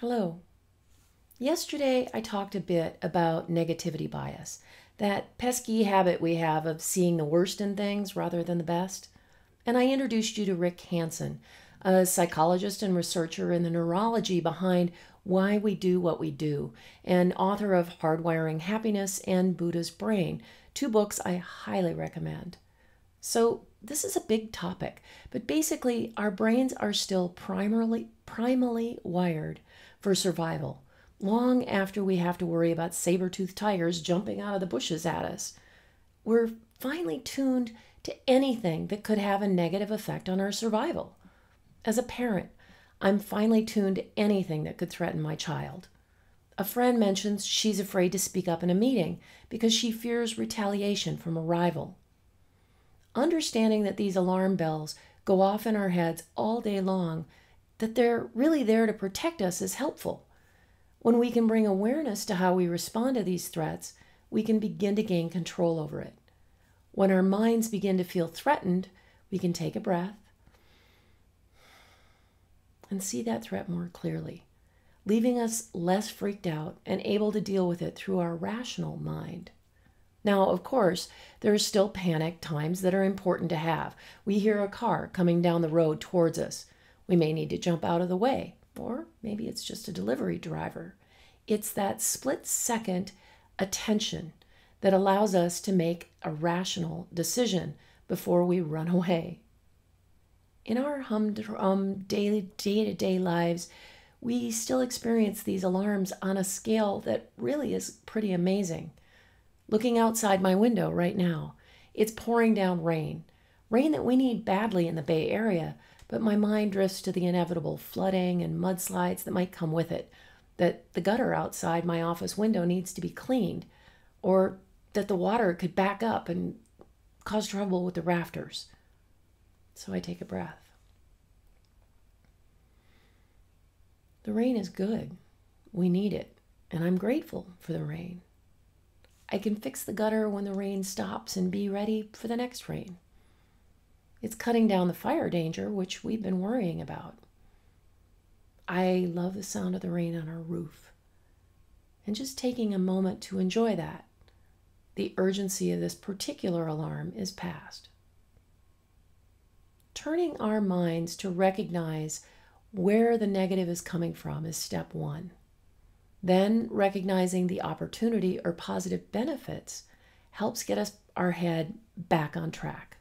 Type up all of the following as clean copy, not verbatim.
Hello. Yesterday, I talked a bit about negativity bias, that pesky habit we have of seeing the worst in things rather than the best. And I introduced you to Rick Hanson, a psychologist and researcher in the neurology behind why we do what we do, and author of Hardwiring Happiness and Buddha's Brain, two books I highly recommend. So this is a big topic, but basically our brains are still primally wired for survival, long after we have to worry about saber-toothed tigers jumping out of the bushes at us. We're finely tuned to anything that could have a negative effect on our survival. As a parent, I'm finely tuned to anything that could threaten my child. A friend mentions she's afraid to speak up in a meeting because she fears retaliation from a rival. Understanding that these alarm bells go off in our heads all day long, that they're really there to protect us, is helpful. When we can bring awareness to how we respond to these threats, we can begin to gain control over it. When our minds begin to feel threatened, we can take a breath and see that threat more clearly, leaving us less freaked out and able to deal with it through our rational mind. Now, of course, there are still panic times that are important to have. We hear a car coming down the road towards us. We may need to jump out of the way, or maybe it's just a delivery driver. It's that split-second attention that allows us to make a rational decision before we run away. In our humdrum day-to-day lives, we still experience these alarms on a scale that really is pretty amazing. Looking outside my window right now, it's pouring down rain. Rain that we need badly in the Bay Area, but my mind drifts to the inevitable flooding and mudslides that might come with it, that the gutter outside my office window needs to be cleaned, or that the water could back up and cause trouble with the rafters. So I take a breath. The rain is good. We need it, and I'm grateful for the rain. I can fix the gutter when the rain stops and be ready for the next rain. It's cutting down the fire danger, which we've been worrying about. I love the sound of the rain on our roof, and just taking a moment to enjoy that. The urgency of this particular alarm is past. Turning our minds to recognize where the negative is coming from is step one. Then recognizing the opportunity or positive benefits helps get us our head back on track.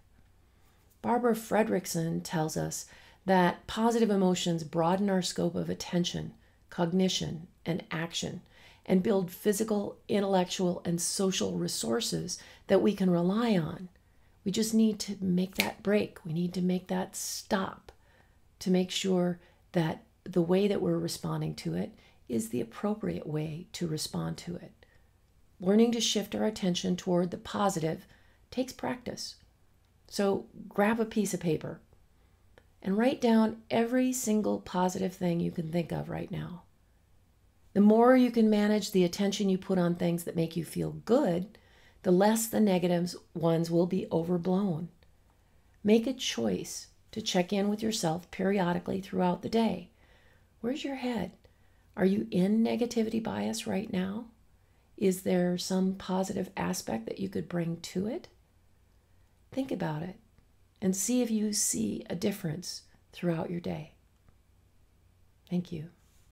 Barbara Fredrickson tells us that positive emotions broaden our scope of attention, cognition, and action, and build physical, intellectual, and social resources that we can rely on. We just need to make that break. We need to make that stop to make sure that the way that we're responding to it is the appropriate way to respond to it. Learning to shift our attention toward the positive takes practice. So grab a piece of paper and write down every single positive thing you can think of right now. The more you can manage the attention you put on things that make you feel good, the less the negative ones will be overblown. Make a choice to check in with yourself periodically throughout the day. Where's your head? Are you in negativity bias right now? Is there some positive aspect that you could bring to it? Think about it and see if you see a difference throughout your day. Thank you.